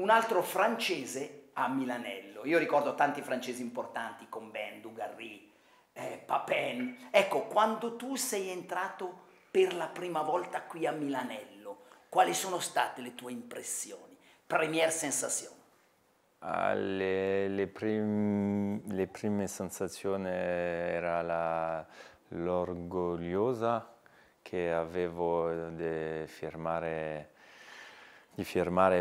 un altro francese a Milanello. Io ricordo tanti francesi importanti con Ben Dugarry, Papin. Ecco, quando tu sei entrato per la prima volta qui a Milanello, quali sono state le tue impressioni? Première sensation? Le prime sensazioni era l'orgogliosa che avevo di firmare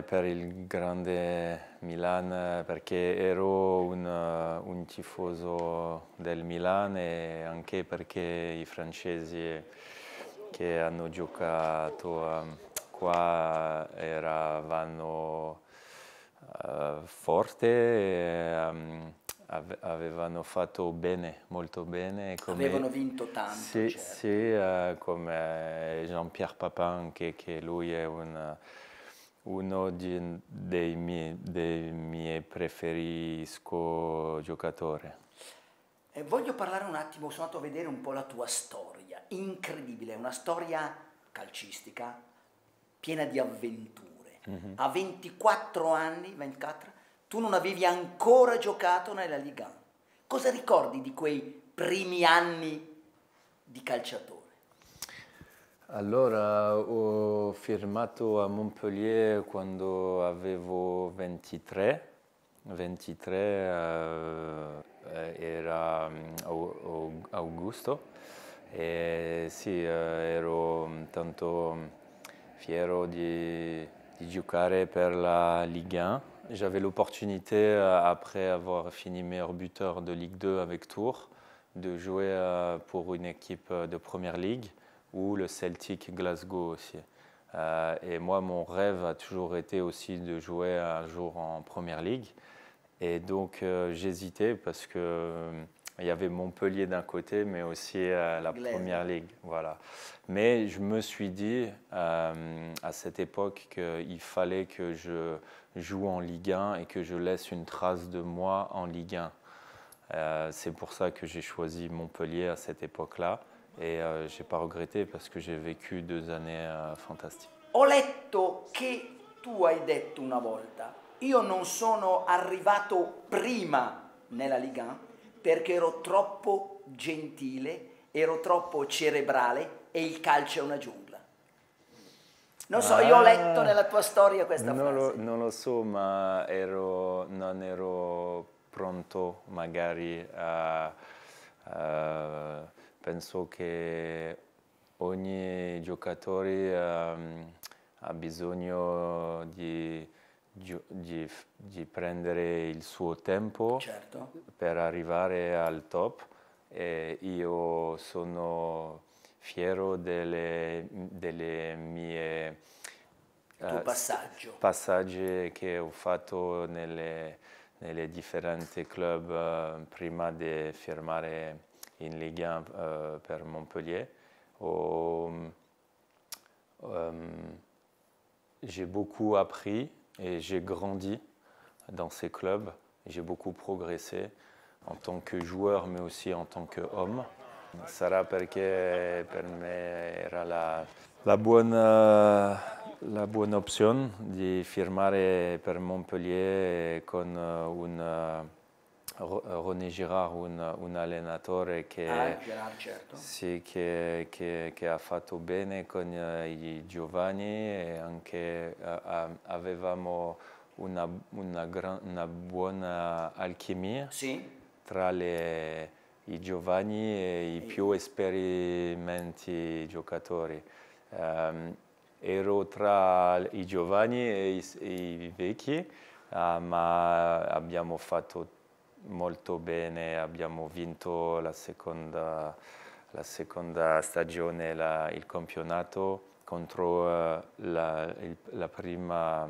per il grande Milan, perché ero un tifoso del Milan, e anche perché i francesi che hanno giocato qua erano forti, avevano fatto bene, molto bene. Come, avevano vinto tanto. Sì, certo. Sì, come Jean-Pierre Papin, che lui è uno dei miei preferisco giocatori. Voglio parlare un attimo, sono andato a vedere un po' la tua storia, incredibile, una storia calcistica piena di avventure. Mm-hmm. A 24 anni, tu non avevi ancora giocato nella Ligue 1. Cosa ricordi di quei primi anni di calciatore? Allora, ho firmato a Montpellier quando avevo 23, era agosto, e sì, ero tanto fiero di giocare per la Ligue 1. J'avais l'opportunité, après avoir fini meilleur buteur de Ligue 2 avec Tours, de jouer pour une équipe de Première Ligue ou le Celtic Glasgow aussi. Et moi, mon rêve a toujours été aussi de jouer un jour en Première Ligue. Et donc, j'hésitais parce qu'il y avait Montpellier d'un côté, mais aussi la Première Ligue. Voilà. Mais je me suis dit à cette époque qu'il fallait que je joue en Ligue 1 et que je laisse une trace de moi en Ligue 1. C'est pour ça que j'ai choisi Montpellier à cette époque-là. Et je n'ai pas regretté parce que j'ai vécu 2 années fantastiques. Ho letto che tu hai detto una volta: io non sono arrivato prima nella Ligue 1 perché ero troppo gentile, ero troppo cerebrale e il calcio è una giungla. Non so, io ho letto nella tua storia questa frase. Non lo so, ma non ero pronto magari a... penso che ogni giocatore ha bisogno di prendere il suo tempo, certo, per arrivare al top, e io sono fiero delle mie passaggi che ho fatto nelle differenti club prima di firmare in Ligue 1 per Montpellier. J'ai beaucoup appris et j'ai grandi dans ces clubs. J'ai beaucoup progressé en tant que joueur, mais aussi en tant qu'homme. Sarà perché per me era la buona opzione di firmare per Montpellier con Ronnie Gérard, un allenatore che ha fatto bene con i giovani, e anche avevamo una buona alchimia, sì, tra i giovani e i più esperimenti giocatori. Ero tra i giovani e i vecchi, ma abbiamo fatto molto bene, abbiamo vinto la seconda stagione, il campionato contro la prima,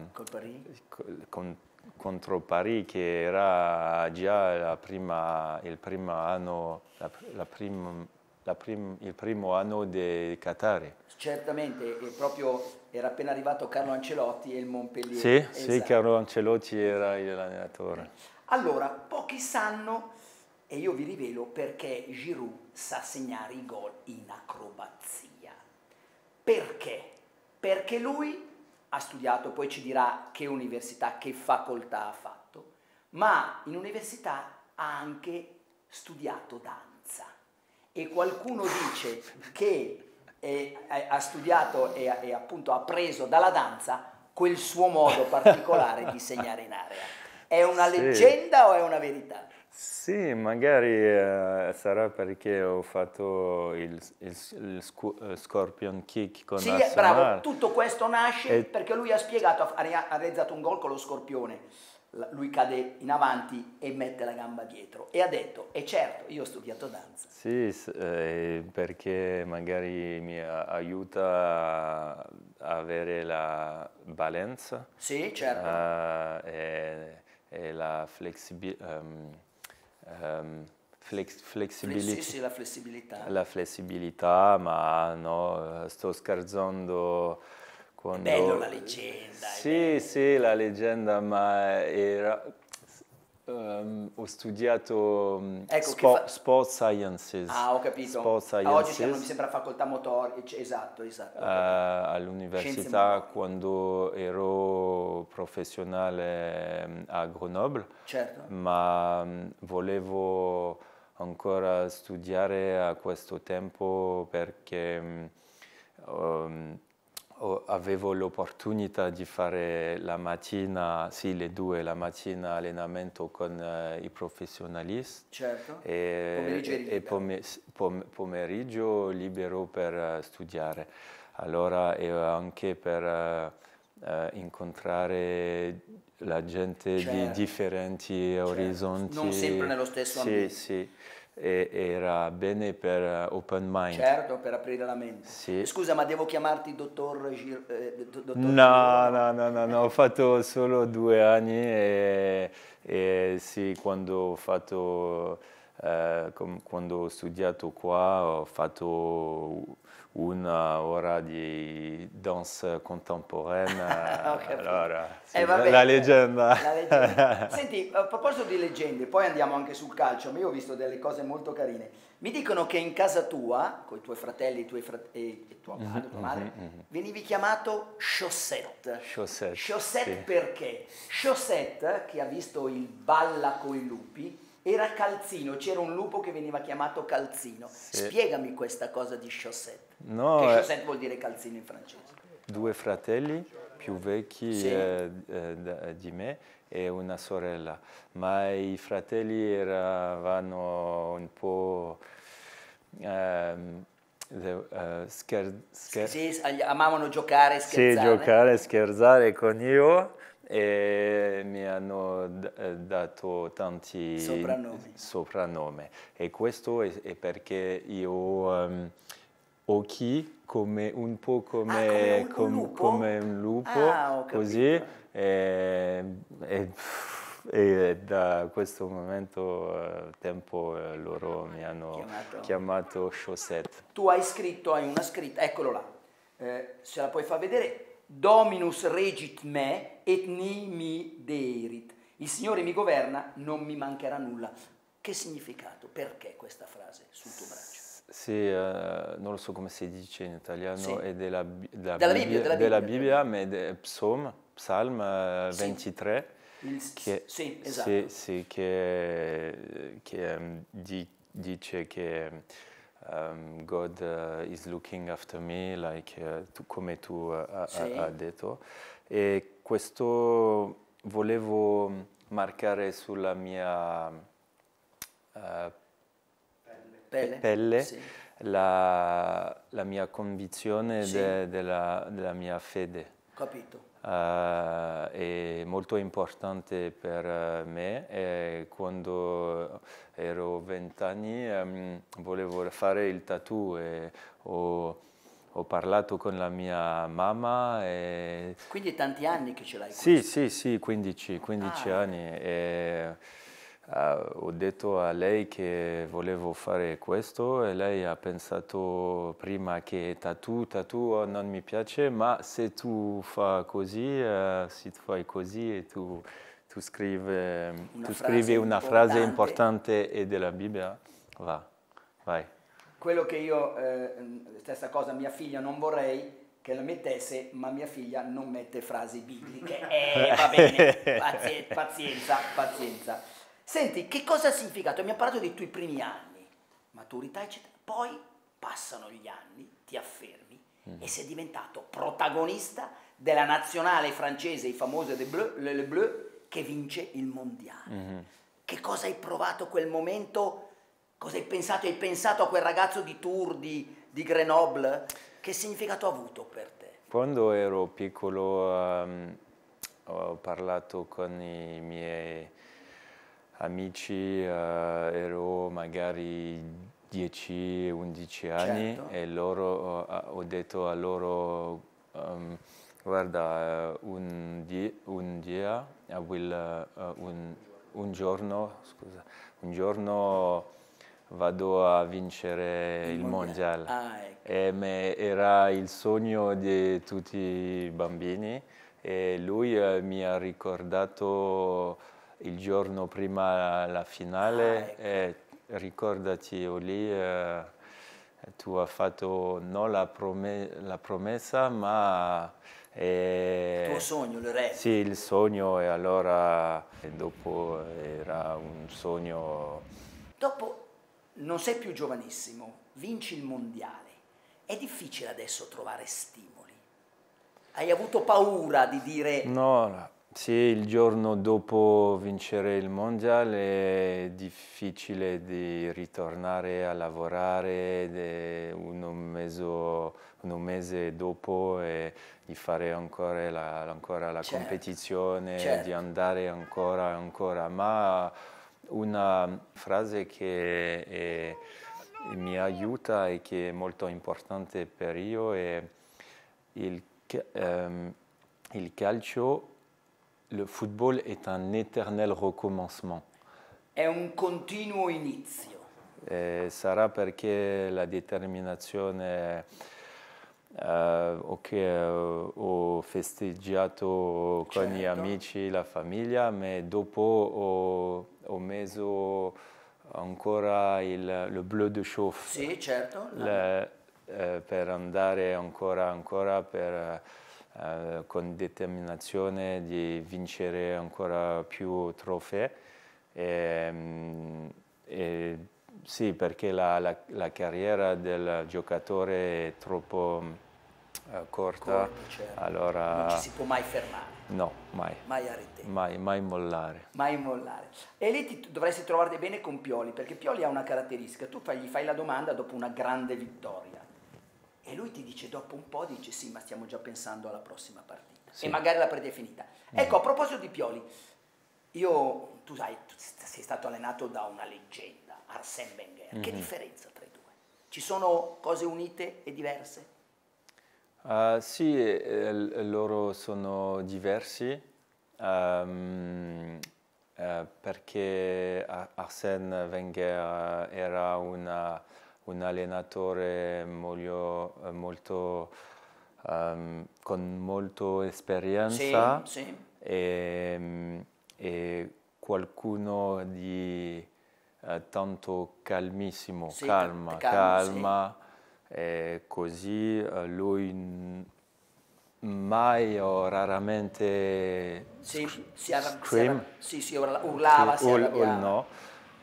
contro Paris, che era già il primo anno dei Qatari. Certamente, e proprio era appena arrivato Carlo Ancelotti e il Montpellier. Sì, esatto. Sì, Carlo Ancelotti era l'allenatore. Allora, pochi sanno, e io vi rivelo, perché Giroud sa segnare i gol in acrobazia. Perché? Perché lui ha studiato, poi ci dirà che università, che facoltà ha fatto, ma in università ha anche studiato danza, e qualcuno dice che ha studiato e appunto ha preso dalla danza quel suo modo particolare di segnare in area. È una leggenda o è una verità? Sì, magari sarà perché ho fatto il scorpion kick con Arsenal. Sì, bravo, tutto questo nasce perché lui ha spiegato, ha realizzato un gol con lo scorpione, lui cade in avanti e mette la gamba dietro e ha detto, e certo, io ho studiato danza. Sì, perché magari mi aiuta a avere la balenza. Sì, certo. E la flessibilità. Sì, la flessibilità. La flessibilità, ma no, sto scherzando. Quando... È bello la leggenda. Sì, sì, la leggenda, ma era... ho studiato Sport Sciences. Ah, ho capito. Sport Sciences. Ah, oggi siamo, mi sembra, facoltà motoria. Esatto, esatto. All'università, quando ero professionale a Grenoble. Certo. Ma volevo ancora studiare a questo tempo perché... avevo l'opportunità di fare la mattina, sì, le 2 la mattina allenamento con i professionisti. Certo. E pomeriggio libero per studiare. Allora, e anche per incontrare la gente, certo, di differenti, certo, orizzonti. Non sempre nello stesso ambiente. Sì. Era bene per open mind. Certo, per aprire la mente. Sì. Scusa, ma devo chiamarti dottor Giroud? No, ho fatto solo 2 anni e sì, quando ho studiato qua ho fatto 1 ora di danza contemporanea. Allora, sì, vabbè, la leggenda. La leggenda. Senti, a proposito di leggende, poi andiamo anche sul calcio, ma io ho visto delle cose molto carine. Mi dicono che in casa tua, con i tuoi fratelli e tua madre, venivi chiamato Chaussette. Chaussette, Chaussette, sì. Perché? Chaussette, che ha visto il Balla coi lupi, era Calzino, c'era un lupo che veniva chiamato Calzino. Sì. Spiegami questa cosa di Chaussette. No, che Chaussette vuol dire calzino in francese. 2 fratelli più vecchi, sì, di me, e una sorella. Ma i fratelli erano un po'... sì, amavano giocare e scherzare. Sì, giocare e scherzare con io. E mi hanno dato tanti soprannomi, e questo è perché io ho occhi come un po' come, come un lupo, così, e da questo momento tempo loro mi hanno chiamato Chaussette. Tu hai scritto, hai una scritta, eccolo là, se la puoi far vedere. Dominus regit me et ni mi deirit. Il Signore mi governa, non mi mancherà nulla. Che significato? Perché questa frase sul tuo braccio? Sì, non lo so come si dice in italiano, sì, è della Bibbia, ma è Psalm 23. Sì. Sì, esatto. Sì, che dice che... God is looking after me, like, come tu hai detto. E questo volevo marcare sulla mia pelle, sì, la mia convinzione, sì, della mia fede. Capito. È molto importante per me, e quando ero 20 anni volevo fare il tattoo, e ho parlato con la mia mamma. E... Quindi tanti anni che ce l'hai? Sì, sì, 15 anni. E, ho detto a lei che volevo fare questo, e lei ha pensato prima che tattoo non mi piace, ma se tu fai così, e tu scrivi una frase importante e della Bibbia, vai. Quello che io, stessa cosa, mia figlia non vorrei che la mettesse, ma mia figlia non mette frasi bibliche. Va bene, pazienza, pazienza. Senti, che cosa ha significato? Mi ha parlato dei tuoi primi anni, maturità, eccetera. Poi passano gli anni, ti affermi e sei diventato protagonista della nazionale francese, i famosi Le Bleu, che vince il mondiale. Che cosa hai provato quel momento? Cosa hai pensato? Hai pensato a quel ragazzo di Tours, di Grenoble? Che significato ha avuto per te? Quando ero piccolo ho parlato con i miei amici, ero magari 10-11 anni, certo. E loro, ho detto a loro, guarda, un giorno vado a vincere il mondiale. Era il sogno di tutti i bambini e lui mi ha ricordato il giorno prima la finale. Ricordati, Oli, tu hai fatto non la promessa, ma il tuo sogno, il re. Sì, il sogno, e allora dopo era un sogno. Dopo non sei più giovanissimo, vinci il mondiale. È difficile adesso trovare stimoli. Hai avuto paura di dire no? Sì, il giorno dopo vincere il mondiale è difficile di ritornare a lavorare un mese dopo e di fare ancora la certo. competizione, certo. di andare ancora. Ma una frase che mi aiuta e che è molto importante per io è il calcio. Le football è un éternel recommencement. È un continuo inizio. Sarà perché la determinazione ho festeggiato certo. con gli amici, la famiglia, ma dopo ho messo ancora le bleu de chauffe. Sì, certo. Per andare ancora per... con determinazione di vincere ancora più trofei. Sì, perché la carriera del giocatore è troppo corta, certo. allora non ci si può mai fermare. No, mai. Mai mollare. Mai mollare. E lì ti dovresti trovarti bene con Pioli, perché Pioli ha una caratteristica. Tu gli fai la domanda dopo una grande vittoria. E lui ti dice dopo un po', dice sì, ma stiamo già pensando alla prossima partita. Sì. E magari la predefinita. Ecco, a proposito di Pioli, tu sai, sei stato allenato da una leggenda, Arsène Wenger. Che differenza tra i due? Ci sono cose unite e diverse? Sì, loro sono diversi, perché Arsène Wenger era un allenatore con molta esperienza, sì, sì. E qualcuno di tanto calmissimo, sì, calma, sì. E così lui mai o raramente urlava, si arrabbiava. No.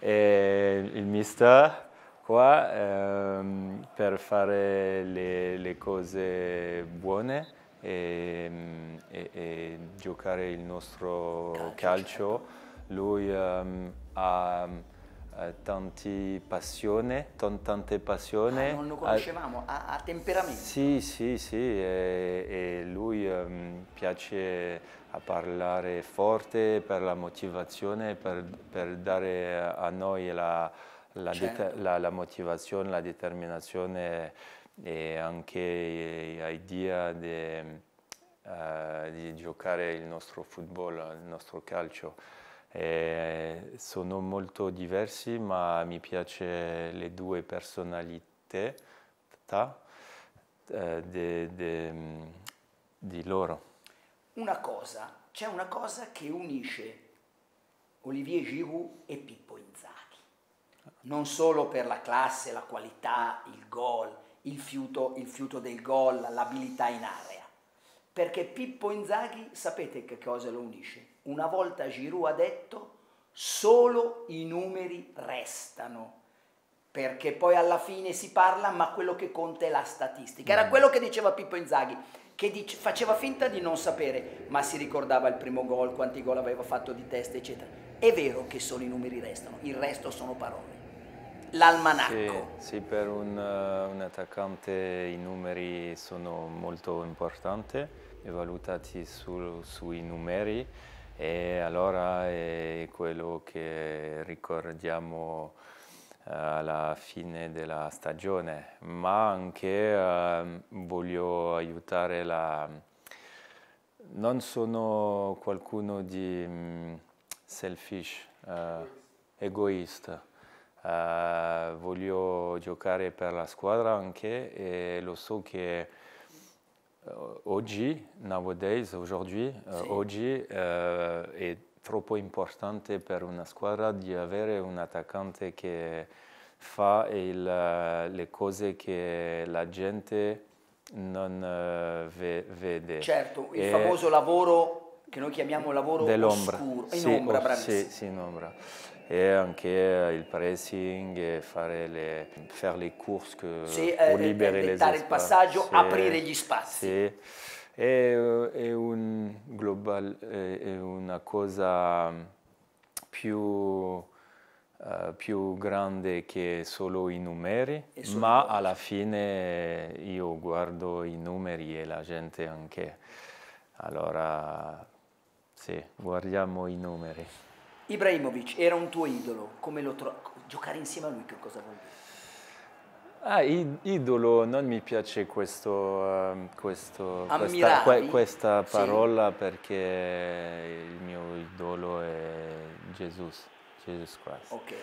E il mister... qua per fare le cose buone e giocare il nostro calcio. Certo. Lui ha tante passioni. Non lo conoscevamo, ha temperamento. Sì, e lui piace a parlare forte per la motivazione, per dare a noi certo. la motivazione, la determinazione e anche l'idea di giocare il nostro football, il nostro calcio. Sono molto diversi, ma mi piace le due personalità di loro. C'è una cosa che unisce Olivier Giroud e Pippo Inzaghi. Non solo per la classe, la qualità, il gol, il fiuto del gol, l'abilità in area. Perché Pippo Inzaghi, sapete che cosa lo unisce? Una volta Giroud ha detto: solo i numeri restano, perché poi alla fine si parla, ma quello che conta è la statistica. Era quello che diceva Pippo Inzaghi, che faceva finta di non sapere, ma si ricordava il primo gol, quanti gol aveva fatto di testa, eccetera. È vero che solo i numeri restano, il resto sono parole. L'almanacco. Sì, sì, per un attaccante i numeri sono molto importanti, valutati sui numeri, e allora è quello che ricordiamo alla fine della stagione. Ma anche voglio aiutare la... Non sono qualcuno di selfish, egoista. Voglio giocare per la squadra anche, e lo so che oggi, nowadays, oggi, sì, oggi è troppo importante per una squadra di avere un attaccante che fa le cose che la gente non vede. Certo, il famoso lavoro che noi chiamiamo lavoro oscuro, in ombra, bravissimo. Sì, in ombra. E anche il pressing, e fare le course per liberare le spazi, il passaggio, sì, aprire gli spazi. Sì. È una cosa più grande che solo i numeri, ma alla fine io guardo i numeri e la gente anche. Allora, sì, guardiamo i numeri. Ibrahimovic era un tuo idolo, come lo trovi? Giocare insieme a lui che cosa vuol dire? Ah, idolo, non mi piace questa parola, sì, perché il mio idolo è Gesù Cristo. Okay.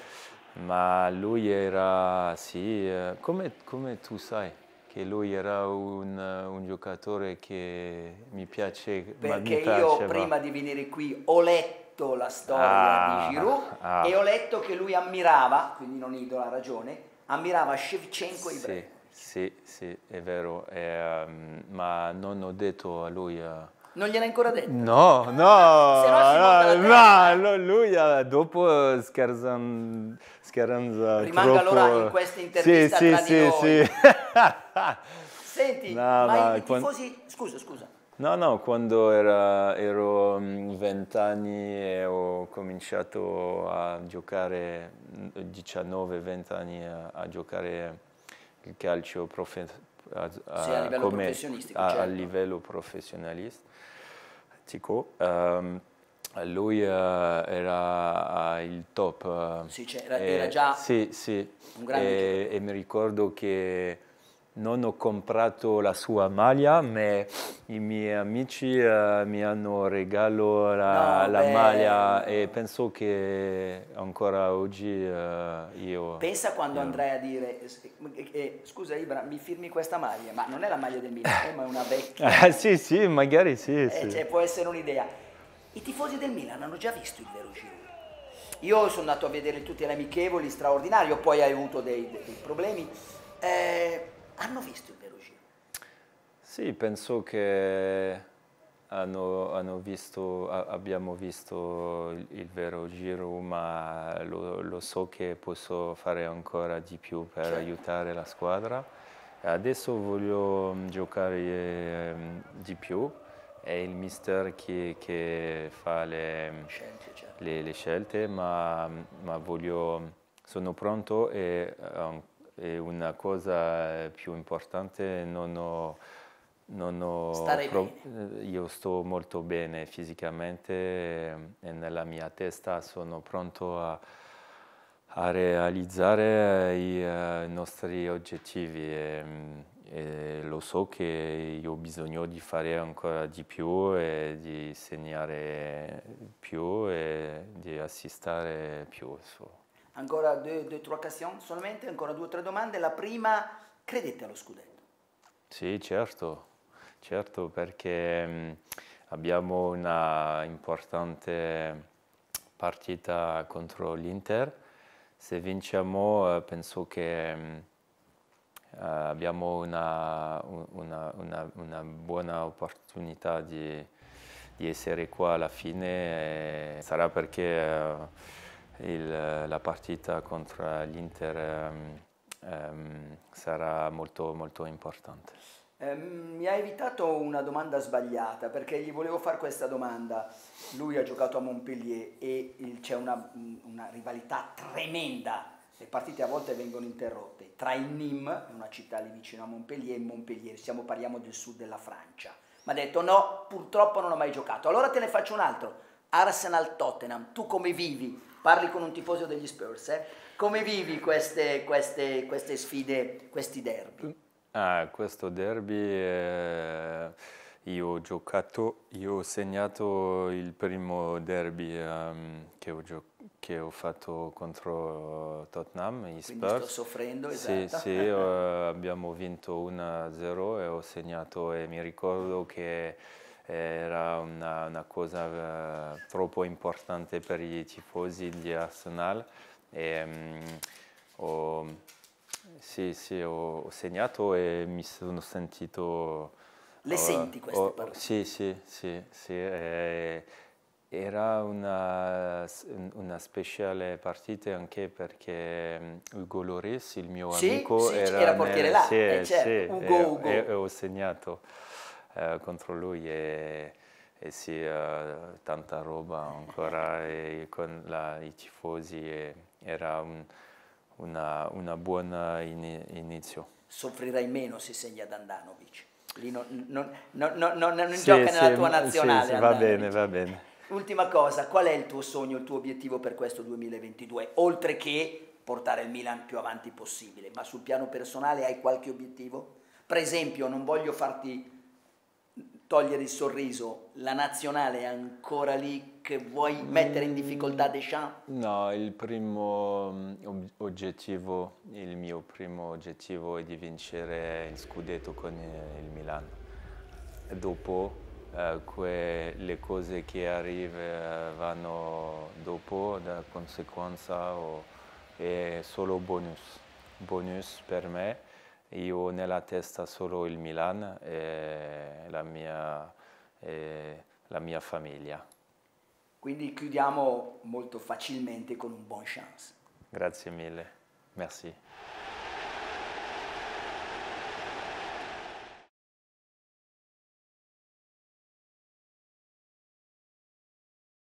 Ma lui era, sì, come tu sai, che lui era un giocatore che mi piace. Perché io prima di venire qui ho letto la storia di Giroud e ho letto che lui ammirava, quindi non idolo, ha ragione, ammirava Shevchenko e Ibrahimovic. Sì, sì, è vero, ma non ho detto a lui... Non gliel'hai ancora detto? No, no, lui dopo scherzando. Rimanga troppo... allora in questa intervista, sì, tra sì, di noi. Sì. Senti, no, ma i tifosi... Quando... Scusa. No, quando ero 20 anni e ho cominciato a giocare, 19-20 anni, a giocare il calcio a livello professionistico, lui era al top. Sì, era già un grande. E mi ricordo che non ho comprato la sua maglia, ma i miei amici mi hanno regalato la maglia, e penso che ancora oggi io... Pensa quando andrai a dire, scusa Ibra, mi firmi questa maglia, ma non è la maglia del Milan, ma è una vecchia. Sì, magari sì. Sì. Cioè, può essere un'idea. I tifosi del Milan hanno già visto il vero Giroud. Io sono andato a vedere tutti gli amichevoli, straordinario, poi hai avuto dei problemi. Hanno visto il vero Giroud? Sì, penso che abbiamo visto il vero Giroud, ma lo so che posso fare ancora di più per aiutare la squadra. Adesso voglio giocare di più, è il mister che fa le scelte, ma sono pronto e ancora. E una cosa più importante, io sto molto bene fisicamente, e nella mia testa sono pronto a realizzare i nostri oggettivi, e lo so che io ho bisogno di fare ancora di più, e di segnare più, e di assistare più. Ancora due o tre occasioni solamente, ancora due o tre domande. La prima, credete allo scudetto? Sì, certo, perché abbiamo una importante partita contro l'Inter. Se vinciamo penso che abbiamo una buona opportunità di essere qua alla fine. Sarà perché la partita contro l'Inter sarà molto, molto importante. Mi ha evitato una domanda sbagliata, perché gli volevo fare questa domanda. Lui ha giocato a Montpellier e c'è una rivalità tremenda. Le partite a volte vengono interrotte tra il Nîmes, una città lì vicino a Montpellier, e Montpellier, parliamo del sud della Francia. Mi ha detto no, purtroppo non ho mai giocato. Allora te ne faccio un altro, Arsenal-Tottenham, tu come vivi? Parli con un tifoso degli Spurs, eh? Come vivi queste sfide, questi derby? Ah, questo derby, io ho segnato il primo derby che ho fatto contro Tottenham, i Spurs. Quindi sto soffrendo, esatto. Sì, sì, abbiamo vinto 1-0 e ho segnato, e mi ricordo che era una cosa troppo importante per i tifosi di Arsenal. E, ho segnato e mi sono sentito... Le senti queste parole? Sì, sì, sì, sì. Era una speciale partita anche perché Hugo Lloris, il mio amico, era portiere là, certo. Hugo. E ho segnato contro lui e tanta roba ancora e con i tifosi, era una buona inizio. Soffrirai meno se segni ad Andanovic. Lì non gioca nella tua nazionale. Sì, va bene, va bene. Ultima cosa, qual è il tuo sogno, il tuo obiettivo per questo 2022? Oltre che portare il Milan più avanti possibile, ma sul piano personale hai qualche obiettivo? Per esempio, non voglio farti togliere il sorriso, la nazionale è ancora lì che vuoi mettere in difficoltà Deschamps? No, il mio primo obiettivo è di vincere il scudetto con il Milan. Dopo, le cose che arrivano dopo, da conseguenza, è solo bonus. Bonus per me. Io ho nella testa solo il Milan e la mia famiglia. Quindi chiudiamo molto facilmente con un buon chance. Grazie mille, merci.